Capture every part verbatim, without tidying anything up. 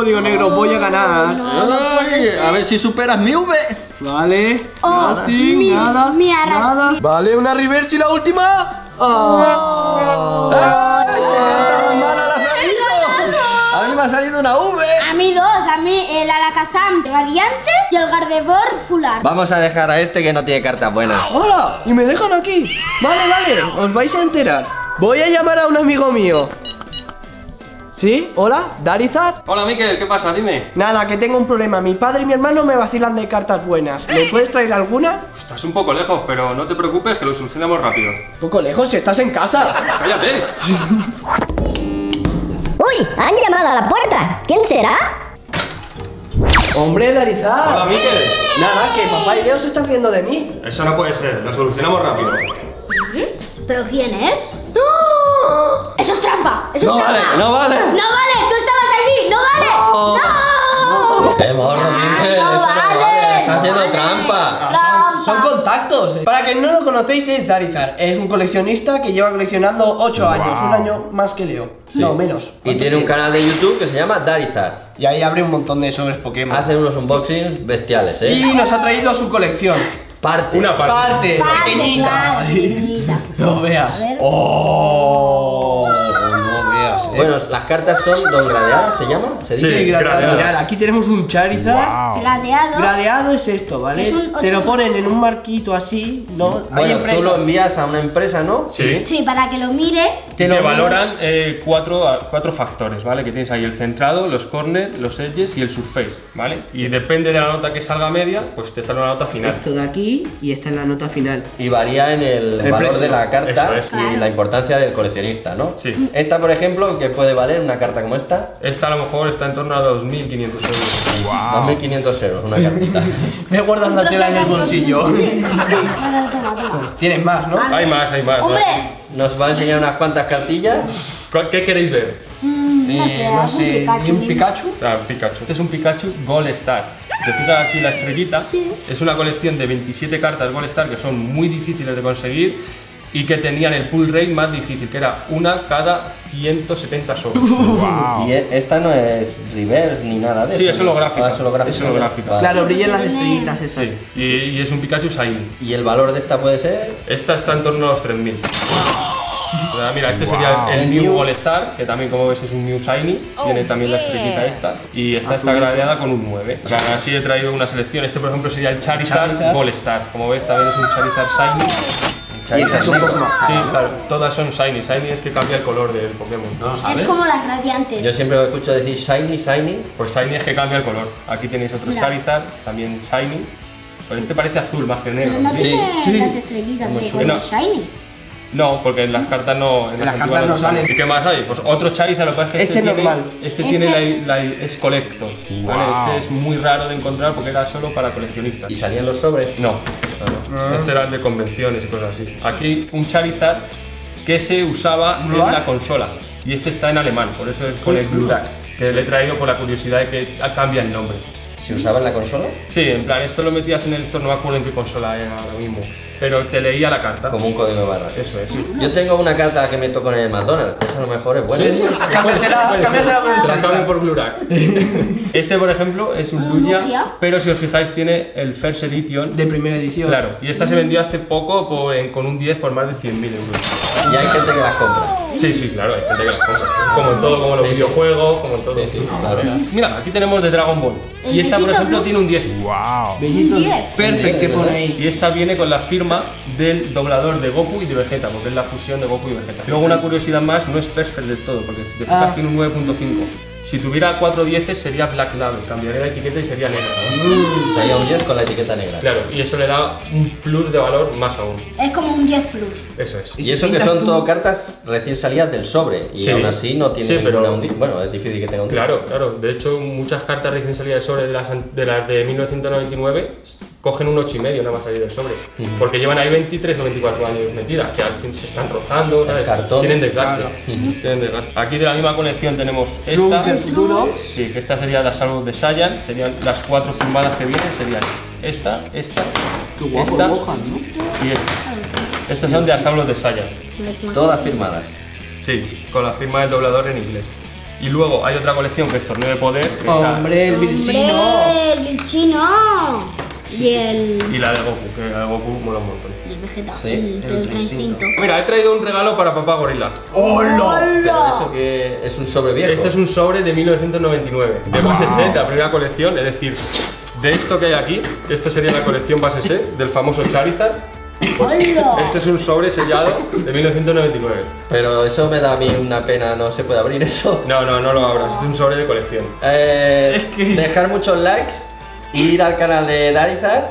código negro, voy a ganar. No, no, ay, a ver si superas mi V. Vale. Oh, Nasty, mi, nada, mi nada. Vale, una reverse y la última. Oh. Oh. Ay, oh. Mala, la salido. A mí me ha salido una V. A mí dos, a mí el Alakazam variante y el Gardevoir fular. Vamos a dejar a este que no tiene cartas buenas. Hola, y me dejan aquí. Vale, vale, os vais a enterar. Voy a llamar a un amigo mío. ¿Sí? ¿Hola? ¿Davizard? Hola, Miquel, ¿qué pasa? Dime. Nada, que tengo un problema. Mi padre y mi hermano me vacilan de cartas buenas. ¿Me puedes traer alguna? Estás un poco lejos, pero no te preocupes que lo solucionamos rápido. ¿Un poco lejos? Si estás en casa. ¡Cállate! ¡Uy! ¡Han llamado a la puerta! ¿Quién será? ¡Hombre, Davizard! ¡Hola, Miquel! Nada, que papá y Leo se están riendo de mí. Eso no puede ser, lo solucionamos rápido. ¿Pero quién es? ¡No! ¡Eso es trampa! ¡Eso no es trampa! ¡No vale! ¡No vale! ¡No vale! ¡Tú estabas allí! ¡No vale! ¡No! ¡No! ¡Qué morro, Miquel! ¡No vale! ¡Está haciendo trampa! Son contactos. Para quien no lo conocéis, es Davizard. Es un coleccionista que lleva coleccionando ocho años, un año más que Leo. No, menos. Y tiene un canal de YouTube que se llama Davizard. Y ahí abre un montón de sobres Pokémon. Hace unos unboxings bestiales, ¿eh? Y nos ha traído su colección. Parte. Una parte. Parte. Pequeñita. No veas. Oh. No veas. Eh. Bueno, las cartas son dos gradeadas, ¿se llama? ¿Se dice? Sí, gradeadas. Mirad, aquí tenemos un Charizard. Wow. Gradeado. Gradeado es esto, ¿vale? Es te lo ponen en un marquito así, ¿no? Bueno, tú lo envías a una empresa, ¿no? Sí. Sí, para que lo mire. Te lo valoran eh, cuatro, cuatro factores, ¿vale? Que tienes ahí el centrado, los corners, los edges y el surface, ¿vale? Y depende de la nota que salga media, pues te sale una nota final. Esto de aquí y esta es la nota final. Y varía en el, el valor precio de la carta es. Y claro, la importancia del coleccionista, ¿no? Sí. Esta, por ejemplo, que puede valer una carta como esta. Esta a lo mejor está en torno a dos mil quinientos euros. Wow. dos mil quinientos euros, una cartita. Me guardándotela en el bolsillo. Tienes más, ¿no? Hay más, hay más. ¡Hombre! ¿No? Nos va a enseñar unas cuantas cartillas. ¿Qué queréis ver? Mm, no sé, eh, no sé, ¿y un Pikachu? Ah, Pikachu. Este es un Pikachu Gold Star. Si te fijas aquí la estrellita, sí, es una colección de veintisiete cartas Gold Star que son muy difíciles de conseguir y que tenían el pull rate más difícil, que era una cada ciento setenta sobres. Wow. Y esta no es reverse ni nada de eso. Sí, es holográfica. Ah, es holográfica. Es holográfica. Claro, brillan las estrellitas esas. Sí. Y, y es un Pikachu Shiny. ¿Y el valor de esta puede ser? Esta está en torno a los tres mil. Mira, este wow. sería el, el New All Star, que también como ves es un New Shiny. Oh, tiene también yeah. la estrellita esta. Y esta Azul. Está gradeada con un nueve. O sea, así he traído una selección. Este por ejemplo sería el Charizard, Charizard. All Star. Como ves también es un Charizard Shiny. Y estas son como... Sí, claro, todas son shiny. Shiny es que cambia el color del Pokémon. ¿No sabes? Es como las radiantes. Yo siempre escucho decir shiny, shiny. Pues shiny es que cambia el color. Aquí tenéis otro Mira. Charizard, también shiny. Pues este parece azul más que negro. No, no sí, sí. Las estrellitas de color no. shiny. No, porque en las cartas no... En las, las cartas no salen. ¿Y qué más hay? Pues otro Charizard, lo que pasa es que este, este normal. Tiene, este, este tiene la, la, es colecto. Wow. Vale, este es muy raro de encontrar porque era solo para coleccionistas. ¿Y salían los sobres? No, no, no. Este era el de convenciones y cosas así. Aquí un Charizard que se usaba en la consola. Y este está en alemán, por eso es con el Black, que le he traído por la curiosidad de que cambia el nombre. ¿Se usaba en la consola? Sí, en plan, esto lo metías en el torneo, no me acuerdo en qué consola era ahora mismo, pero te leía la carta. Como un código de barra. Eso es. Yo tengo una carta que me tocó en el McDonald's, eso a lo mejor es bueno. Sí, cámbiasela por el Charizard. Por Glurak. Este, por ejemplo, es un Lugia, pero si os fijáis tiene el First Edition. De primera edición. Claro, y esta se vendió hace poco por, en, con un diez por más de cien mil euros. Y hay gente que las compra. Sí, sí, claro, hay gente que las compra. Como en todo, como en los sí, videojuegos, sí. como en todo. Sí, sí, claro. Mira, aquí tenemos de Dragon Ball. El y esta, por ejemplo, blue. tiene un diez. ¡Wow! Bellito perfecto que pone ahí. Y esta viene con la firma del doblador de Goku y de Vegeta, porque es la fusión de Goku y Vegeta. Luego, una curiosidad más, no es perfect del todo, porque si te fijas, ah. tiene un nueve punto cinco. Si tuviera cuatro dieces sería Black Label, cambiaría la etiqueta y sería negra, ¿no? Mm. Sería un diez con la etiqueta negra. Claro, y eso le da un plus de valor más aún. Es como un diez plus. Eso es. Y, y eso que son todo cartas recién salidas del sobre, y sí. aún así no tiene sí, ninguna pero... un diez. Bueno, es difícil que tenga un diez. Claro, claro. De hecho, muchas cartas recién salidas del sobre de las de, las de mil novecientos noventa y nueve cogen un ocho y medio nada más salir del sobre. Mm. Porque llevan ahí veintitrés o veinticuatro años metidas, que al fin se están rozando, ¿sabes? Cartón, tienen desgaste. Claro. Tienen desgaste. Aquí de la misma colección tenemos esta. Duro. Sí, que esta sería la Asaulot de Saiyan. Serían las cuatro firmadas que vienen, serían esta, esta, Qué guapo, esta mojan, ¿no? y esta. Estas son de Asaulot de Saiyan. Todas firmadas. Sí, con la firma del doblador en inglés. Y luego hay otra colección que es Torneo de Poder. Que ¡Hombre, está... el Vilchino! ¡El Vilchino! Y el... Y la de Goku, que la de Goku mola un montón. Y el Vegeta, sí, el, el, el instinto. Mira, he traído un regalo para papá gorila. ¡Hola! Pero eso que es un sobre viejo. Este es un sobre de mil novecientos noventa y nueve, de base set, la primera colección, es decir, de esto que hay aquí, esta sería la colección base set del famoso Charizard. Pues, este es un sobre sellado de mil novecientos noventa y nueve. Pero eso me da a mí una pena, no se puede abrir eso. No, no, no lo abras, es un sobre de colección. Eh, es que... Dejar muchos likes, ir al canal de Davizard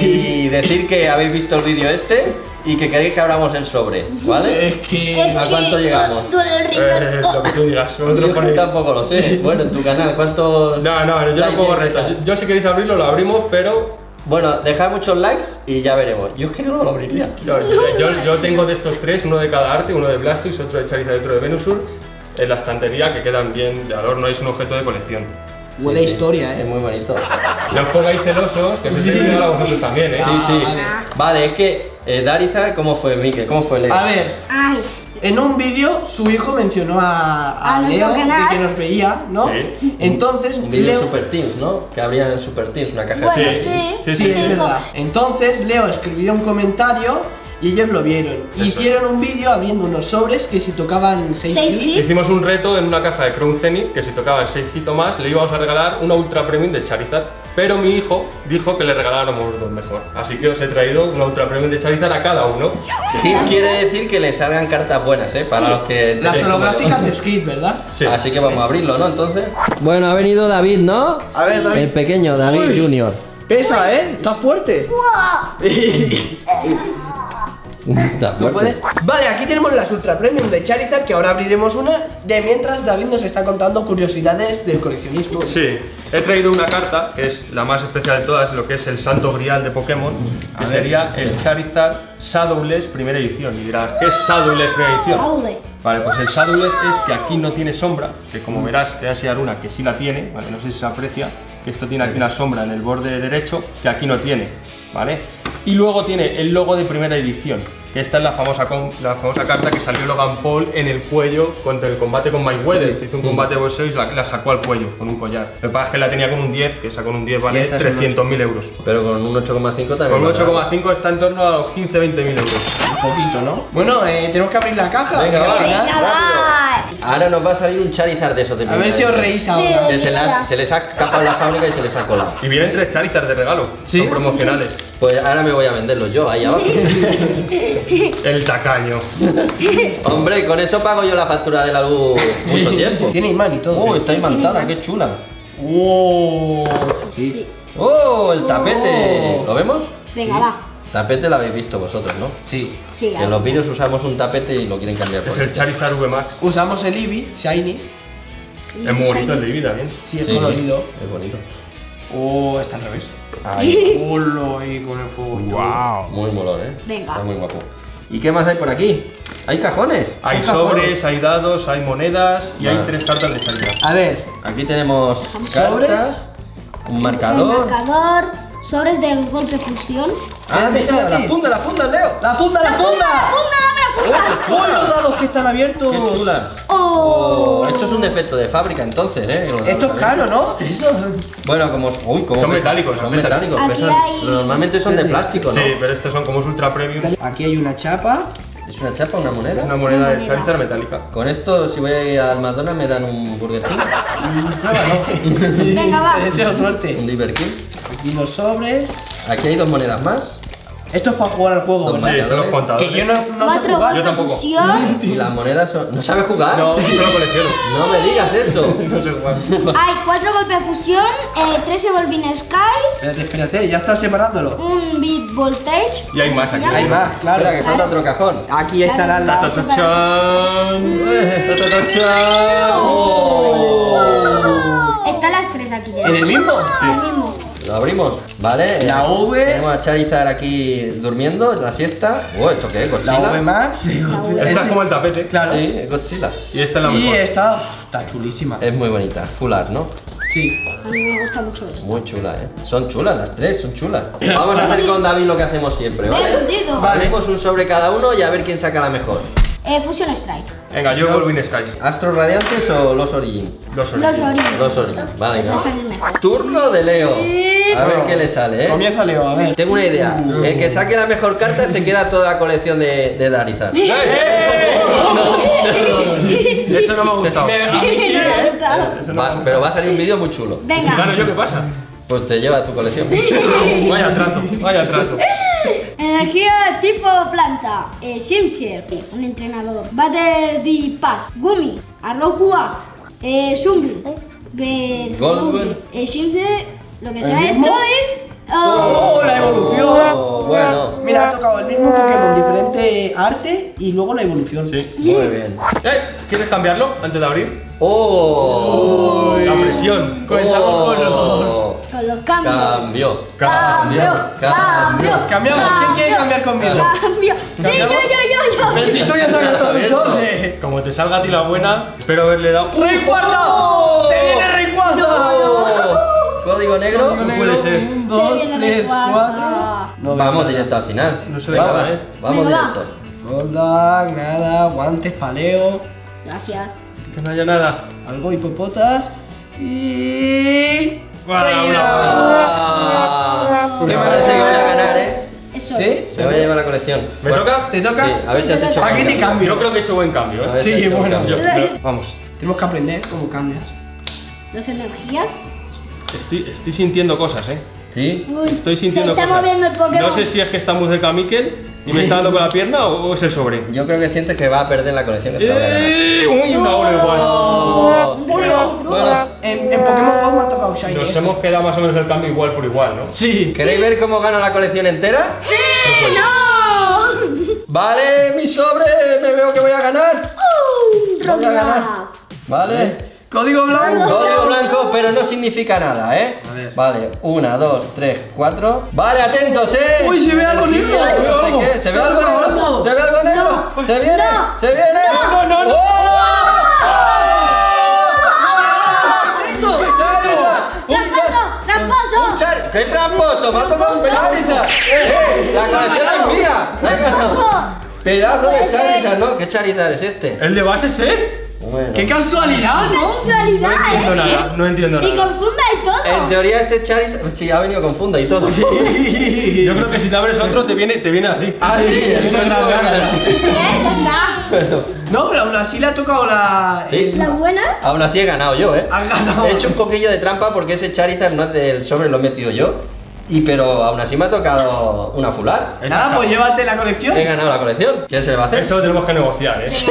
y decir que habéis visto el vídeo este y que queréis que abramos el sobre, ¿vale? Es que... ¿A cuánto llegamos? Tú eres rico. Eh, lo que tú digas. Yo ponéis... tampoco lo sé. Bueno, en tu canal, ¿cuántos...? No, no, yo no pongo retos. Yo, yo si queréis abrirlo, lo abrimos, pero... Bueno, dejad muchos likes y ya veremos. Yo es que no lo abriría. No, yo, yo, yo tengo de estos tres, uno de cada arte, uno de Blastoise, otro de Charizard y otro de Venusaur, en la estantería, que quedan bien de adorno, es un objeto de colección. Buena sí, historia, sí. ¿Eh? Es muy bonito. No os pongáis celosos, que os sí. He a vosotros también, ¿eh? Sí, sí. Vale, es que eh, Davizard, ¿cómo fue, Miquel? ¿Cómo fue Leo? A ver, Ay. en un vídeo su hijo mencionó a, a, a Leo y que nos veía, ¿no? Sí. Entonces, un vídeo Leo... de Superteams, ¿no? Que habría en Superteams una caja bueno, de... Sí, sí, sí, sí, sí, sí es verdad. Entonces, Leo escribió un comentario y ellos lo vieron. Eso. Hicieron un vídeo abriendo unos sobres que si tocaban seis hits. Hicimos un reto en una caja de Chrome Zenith que si tocaban seis hits o más le íbamos a regalar una Ultra Premium de Charizard. Pero mi hijo dijo que le regaláramos dos mejor. Así que os he traído una Ultra Premium de Charizard a cada uno. Hit quiere decir que le salgan cartas buenas, ¿eh? Para sí. los que... Las holográficas es Hit, ¿verdad? Sí. Así que vamos a abrirlo, ¿no? Entonces... Bueno, ha venido David, ¿no? A ver, David. El pequeño, David Uy. Junior Pesa, ¿eh? Está fuerte. ¿No puedes? Vale, aquí tenemos las Ultra Premium de Charizard, que ahora abriremos una. De mientras David nos está contando curiosidades del coleccionismo. Sí, he traído una carta, que es la más especial de todas, lo que es el santo grial de Pokémon. Que a sería ver. el Charizard Shadowless Primera Edición. Y dirás, ¿qué es Shadowless Primera Edición? Vale, pues el Shadowless es que aquí no tiene sombra. Que como verás, te voy a enseñar una que sí la tiene. Vale, no sé si se aprecia. Que esto tiene aquí una sombra en el borde derecho, que aquí no tiene. Vale. Y luego tiene el logo de Primera Edición, que esta es la famosa, con, la famosa carta que salió Logan Paul en el cuello contra el combate con Mayweather. Hizo un combate de boxeo y la, la sacó al cuello con un collar. Lo que pasa es que la tenía con un diez, que esa con un diez vale trescientos mil euros. Pero con un ocho coma cinco también. Con un ocho coma cinco está en torno a los quince a veinte mil euros. Un poquito, ¿no? Bueno, eh, tenemos que abrir la caja. Venga, va, rápido. Ahora nos va a salir un Charizard de esos de A ver si os reís ahora. Sí, se, la, se les ha escapado la fábrica y se les ha colado. Y vienen tres Charizard de regalo. Sí. Son promocionales. Sí, sí. Pues ahora me voy a venderlos yo, ahí abajo. El tacaño. Hombre, con eso pago yo la factura de la luz mucho tiempo. Tiene imán y todo. Oh, sí, está sí, imantada, qué chula. ¡Wow! Sí. Sí. ¡Oh, el tapete! Oh. ¿Lo vemos? Venga, sí. va. Tapete lo habéis visto vosotros, ¿no? Sí. sí en los vídeos usamos un tapete y lo quieren cambiar por Es este. el Charizard V Max. Usamos el Eevee, Shiny. Es muy bonito el Eevee también. Sí, es sí, colorido. Es bonito. Oh, está al revés. Ahí. Holo, ahí con el fuego. Wow. Muy molón, ¿eh? Venga. Está muy guapo. ¿Y qué más hay por aquí? Hay cajones. Hay, hay sobres, cajones. hay dados, hay monedas y ah. hay tres cartas de salida. A ver, aquí tenemos sobres, cartas, un marcador. Un marcador, sobres de golpe fusión. Ah, mira, la funda, la funda, Leo. La funda, la, la funda. funda. La funda. ¡Oh, los dados que están abiertos! ¡Qué chulas! Oh. Oh, esto es un defecto de fábrica entonces, ¿eh? Esto es caro, ¿no? Esto... Bueno, como... Uy, como son metálicos. Son metálicos. Pesan... Hay... Normalmente son de plástico, ¿no? Sí, pero estos son como Ultra Premium. Aquí hay una chapa. ¿Es una chapa o una moneda? Es una moneda de Charizard metálica. Con esto, si voy al Madonna, me dan un Burger King. No, no. Venga, va. Te deseo suerte. Un Burger King. Aquí los sobres. Aquí hay dos monedas más. Esto es para jugar al juego, ¿verdad? Sí, son los contadores. Que yo no, no sé jugar. Yo tampoco. Y las monedas son... ¿No sabes jugar? No, solo colecciono. No me digas eso. No sé jugar. Hay cuatro golpes de fusión, eh, tres Evolving Skies. Espérate, espérate, ya estás separándolo. Un Beat Voltage. Y hay más aquí. Hay más, claro. Espera, que falta otro cajón. Aquí estarán las... ¡Tatachán! ¡Tatachán! Están las tres aquí. ¿En el mismo? Sí. En el mismo. Lo abrimos, ¿vale? La V. Tenemos a Charizard aquí durmiendo, la siesta. Uy, ¿esto qué es? Godzilla. La V Max. Sí, Godzilla. Esta es como el tapete. Claro. Sí, es Godzilla. Y esta es la mejor. Y esta está chulísima. Es muy bonita. Full art, ¿no? Sí. A mí me gusta mucho esto. Muy chula, ¿eh? Son chulas las tres, son chulas. Vamos a hacer con David lo que hacemos siempre, ¿vale? Abrimos un sobre cada uno y a ver quién saca la mejor. Eh, Fusion Strike. Venga, yo vuelvo en Skies. ¿Astros Radiantes o los Origin? Los Origin. Los Origin. Los Origin. Vale, no. Turno de Leo. A ver qué le sale, ¿eh? Comienza Leo, a ver. Tengo una idea. El que saque la mejor carta se queda toda la colección de, de Davizard. ¡Eh! Eso no me ha gustado. A mí sí, ¿eh? Pero va a salir un vídeo muy chulo. Venga. Si gano yo, ¿qué pasa? Pues te lleva tu colección. Vaya trato, vaya trato. Energía tipo planta, eh, Shimsy, un entrenador, Battle B Pass, Gumi, Arlocua, eh, Zumbi, eh, Gold, eh, Shimsy, lo que sea, estoy. Oh, oh, la evolución. Oh, bueno, mira, ha tocado el mismo Pokémon, diferente arte y luego la evolución. Sí, muy bien. ¿Eh? ¿Quieres cambiarlo antes de abrir? Oh, oh, la presión. Oh, comenzamos oh, con los. Con los cambios. Cambio, cambio, cambio. Cambio. Cambiamos. Cambio. ¿Quién quiere cambiar conmigo? Cambio. Sí, ¿cambiamos? yo, yo, yo, yo. Pero si tú ya sabes todo eso. Como te salga a ti la buena, espero haberle dado. ¡Recuerdo! ¡Oh! ¡Se viene recuerdo! No, no. Código negro, ¿Código negro? Puede ser. uno, dos, tres, cuatro. Vamos directo al final. No se ve nada, va, eh. Vamos directo. Golda, nada, guantes, paleo. Gracias. Que no haya nada. Algo hipopotas. Y. Wow, wow. Wow. Me parece que voy a ganar, eh. Eso. ¿Sí? Se va a llevar la colección. ¿Me bueno, toca? ¿Te toca? Sí, a ver si has hecho. Aquí te cambio. Yo creo que he hecho buen cambio, eh. Sí, bueno. Yo, pero... Vamos. Tenemos que aprender cómo cambias. Las energías. Estoy, estoy sintiendo cosas, eh. Sí. Uy, estoy sintiendo está cosas. Moviendo el Pokémon. No sé si es que está muy cerca a Miquel y me está dando con la pierna o es el sobre. Yo creo que sientes que va a perder la colección. Que eh, ¡Uy, una hora igual! Oh, oh, oh, oh. Bueno, en, en Pokémon Go me ha tocado Shiny. Nos este. hemos quedado más o menos el cambio igual por igual, ¿no? Sí. ¿Queréis sí. ver cómo gano la colección entera? ¡Sí! ¡No! no. Vale, mi sobre, me veo que voy a ganar. Uh, voy a ganar. Vale. Código blanco. Código blanco, pero no significa nada, ¿eh? A ver. Vale, una, dos, tres, cuatro. Vale, atentos, ¿eh? Uy, se ve algo negro. No sé qué. Se ve algo negro. Se ve algo negro. Se viene. Se viene. No, no, no. ¡Tramposo! ¡Qué tramposo! ¡Me ha tocado un Charizard! ¡Eh! ¡La colección es mía! ¡Pedazo de Charizard! ¿No? ¿Qué Charizard es este? ¿El de base C? Bueno. ¡Qué casualidad, no! Casualidad, no entiendo eh. nada, no entiendo nada. Y confunda y todo. En teoría este Charizard sí, ha venido confunda y todo. Sí. Yo creo que si te abres otro te viene, te viene así. Ah, sí, te viene la gana. No, pero aún así le ha tocado la... ¿Sí? La buena. Aún así he ganado yo, eh. Has ganado. He hecho un poquillo de trampa porque ese Charizard no es del sobre, lo he metido yo. Y pero aún así me ha tocado una fular. Nada, pues llévate la colección. He ganado la colección. ¿Qué se le va a hacer? Eso lo tenemos que negociar, ¿eh? Sí,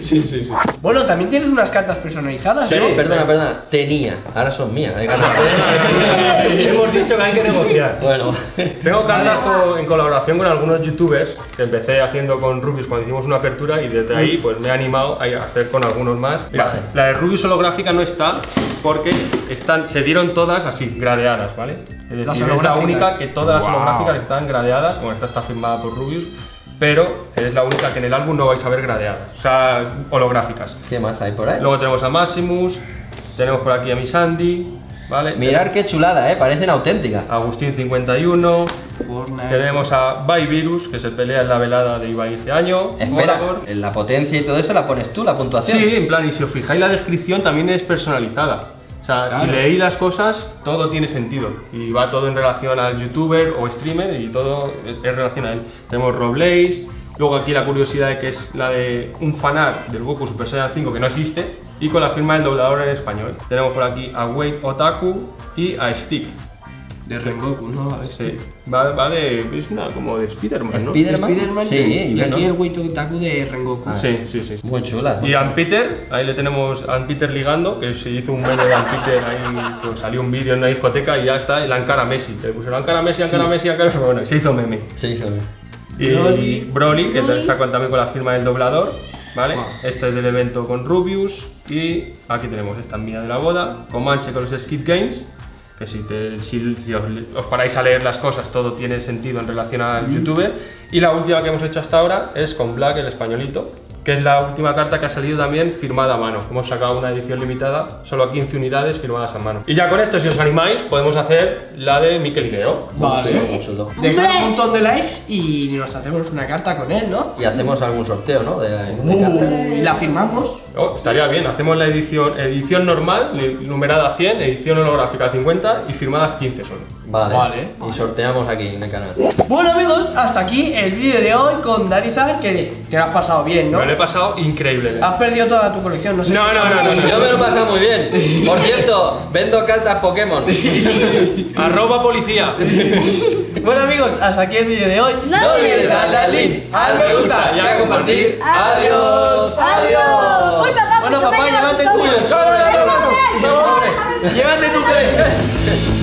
sí, sí. Bueno, también tienes unas cartas personalizadas, sí, ¿no? Sí, perdona, perdona. Tenía. Ahora son mías. He ganado. Hemos dicho que hay que negociar. Bueno. Tengo cartas con, en colaboración con algunos youtubers que empecé haciendo con Rubius cuando hicimos una apertura y desde ahí pues me he animado a hacer con algunos más. Mira, vale. La de Rubius holográfica no está porque están, se dieron todas así, gradeadas, ¿vale? Es decir, es la única que todas wow. las holográficas están gradeadas. Bueno, esta está firmada por Rubius, pero es la única que en el álbum no vais a ver gradeadas. O sea, holográficas. ¿Qué más hay por ahí? Luego tenemos a Maximus, tenemos por aquí a Miss Andy, ¿vale? Mirad qué chulada, ¿eh? Parecen auténticas. Agustín cincuenta y uno. Fortnite. Tenemos a Byvirus, que se pelea en la velada de Ibai este año. Espera, en la potencia y todo eso la pones tú, la puntuación. Sí, en plan, y si os fijáis la descripción también es personalizada. O sea, claro. Si leí las cosas, todo tiene sentido y va todo en relación al youtuber o streamer y todo es en relación a él. Tenemos Roblaze, luego aquí la curiosidad de que es la de un fanart del Goku Super Saiyan cinco que no existe y con la firma del doblador en español. Tenemos por aquí a Wade Otaku y a Stick. De Rengoku, ¿no? Sí. Vale, vale, es una como de Spider-Man, ¿no? Spider-Man, Spider sí, sí. Y aquí el Wito Otaku de Rengoku. Ah, sí, sí, sí. Muy chula. Y Ant Peter, ahí le tenemos a Ant Peter ligando, que se hizo un meme de Ant Peter, ahí pues, salió un vídeo en una discoteca y ya está, el Ankara Messi. Te pusieron Ankara Messi, Ankara sí. Messi, Ankara Messi, bueno, se hizo meme. Se hizo meme. Y Broly, Broly que Broly. está también con la firma del doblador, ¿vale? Wow. Este es del evento con Rubius y aquí tenemos esta mía de la boda, Comanche con los Skid Games. Que si, te, si, si os, os paráis a leer las cosas, todo tiene sentido en relación al youtuber. Y la última que hemos hecho hasta ahora es con Black, el españolito, que es la última carta que ha salido también firmada a mano. Hemos sacado una edición limitada, solo a quince unidades firmadas a mano. Y ya con esto, si os animáis, podemos hacer la de Miquel y Leo. Vale, sí. Dejad un montón de likes y nos hacemos una carta con él, ¿no? Y hacemos algún sorteo, ¿no? De, de uh, carta. ¿Y la firmamos? Oh, estaría bien, hacemos la edición edición normal, numerada cien, edición holográfica cincuenta y firmadas quince solo. Vale, vale, y sorteamos aquí en el canal. Bueno amigos, hasta aquí el vídeo de hoy con Davizard, que te lo has pasado bien, ¿no? Me lo he pasado increíble. Has perdido toda tu colección, no sé. No, no, no, no, no. Yo me lo he pasado muy bien. Por cierto, vendo cartas Pokémon. Arroba policía. Bueno amigos, hasta aquí el vídeo de hoy. No, no olvides darle al link, al me gusta y a compartir. Adiós, adiós. Uy, papá, bueno papá, llévate tu... Llévate tu...